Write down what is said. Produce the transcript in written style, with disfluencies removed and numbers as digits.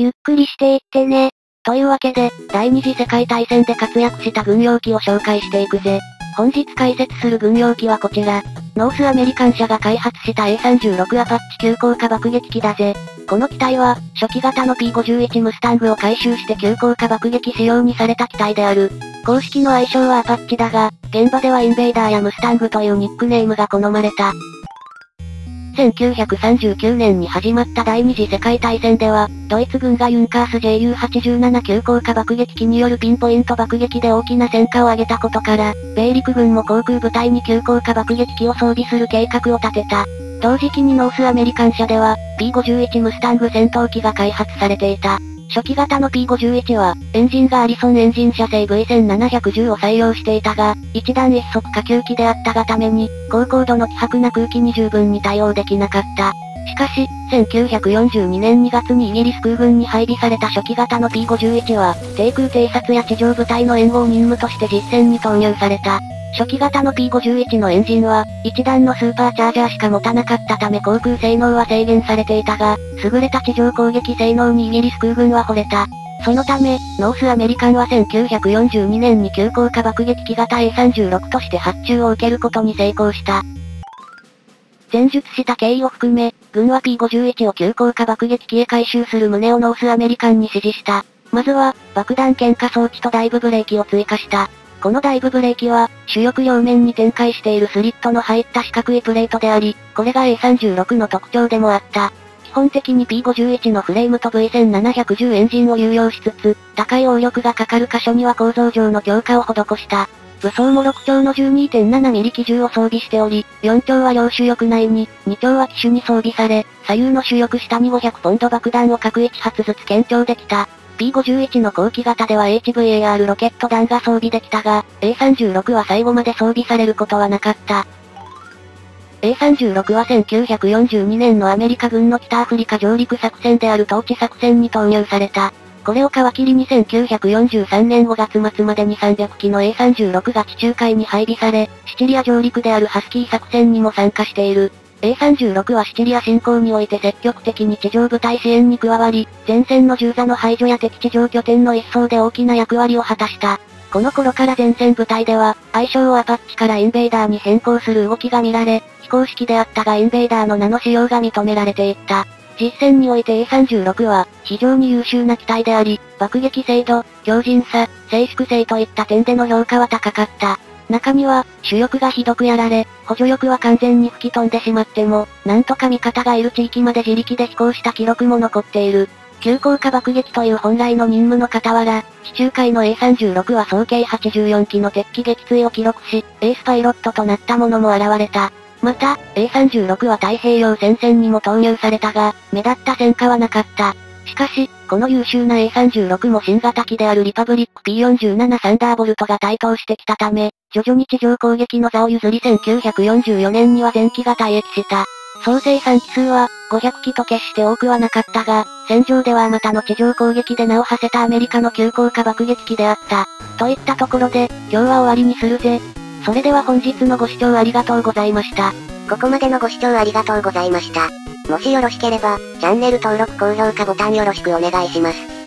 ゆっくりしていってね。というわけで、第二次世界大戦で活躍した軍用機を紹介していくぜ。本日解説する軍用機はこちら。ノースアメリカン社が開発した A36 アパッチ急降下爆撃機だぜ。この機体は、初期型の P51 ムスタングを改修して急降下爆撃仕様にされた機体である。公式の愛称はアパッチだが、現場ではインベーダーやムスタングというニックネームが好まれた。1939年に始まった第二次世界大戦では、ドイツ軍がユンカース JU87 急降下爆撃機によるピンポイント爆撃で大きな戦果を挙げたことから、米陸軍も航空部隊に急降下爆撃機を装備する計画を立てた。同時期にノースアメリカン社では、P51 ムスタング戦闘機が開発されていた。初期型の P51 は、エンジンがアリソンエンジン社製 V1710 を採用していたが、一段一足下級機であったがために、高高度の希薄な空気に十分に対応できなかった。しかし、1942年2月にイギリス空軍に配備された初期型の P51 は、低空偵察や地上部隊の援護任務として実戦に投入された。初期型の P51 のエンジンは、一段のスーパーチャージャーしか持たなかったため航空性能は制限されていたが、優れた地上攻撃性能にイギリス空軍は惚れた。そのため、ノースアメリカンは1942年に急降下爆撃機型 A36 として発注を受けることに成功した。前述した経緯を含め、軍は P51 を急降下爆撃機へ改修する旨をノースアメリカンに指示した。まずは、爆弾喧嘩装置とダイブブレーキを追加した。このダイブブレーキは、主翼両面に展開しているスリットの入った四角いプレートであり、これが A36 の特徴でもあった。基本的に P51 のフレームと V1710 エンジンを有用しつつ、高い応力がかかる箇所には構造上の強化を施した。武装も6丁の 12.7 ミリ機銃を装備しており、4丁は両主翼内に、2丁は機首に装備され、左右の主翼下に500ポンド爆弾を各1発ずつ検証できた。P51 の後期型では HVAR ロケット弾が装備できたが、A36 は最後まで装備されることはなかった。A36 は1942年のアメリカ軍の北アフリカ上陸作戦である統治作戦に投入された。これを皮切りに1943年5月末までに300機の A36 が地中海に配備され、シチリア上陸であるハスキー作戦にも参加している。A36 はシチリア侵攻において積極的に地上部隊支援に加わり、前線の重座の排除や敵地上拠点の一掃で大きな役割を果たした。この頃から前線部隊では、愛称をアパッチからインベーダーに変更する動きが見られ、非公式であったがインベーダーの名の使用が認められていった。実戦において A36 は、非常に優秀な機体であり、爆撃精度、強靭さ、静粛性といった点での評価は高かった。中には、主翼がひどくやられ、補助翼は完全に吹き飛んでしまっても、なんとか味方がいる地域まで自力で飛行した記録も残っている。急降下爆撃という本来の任務の傍ら、地中海の A36 は総計84機の敵機撃墜を記録し、エースパイロットとなったものも現れた。また、A36 は太平洋戦線にも投入されたが、目立った戦果はなかった。しかし、この優秀な A36 も新型機であるリパブリック P47 サンダーボルトが台頭してきたため、徐々に地上攻撃の座を譲り1944年には全機が退役した。総生産機数は500機と決して多くはなかったが、戦場ではあまたの地上攻撃で名を馳せたアメリカの急降下爆撃機であった。といったところで、今日は終わりにするぜ。それでは本日のご視聴ありがとうございました。ここまでのご視聴ありがとうございました。もしよろしければ、チャンネル登録・高評価ボタンよろしくお願いします。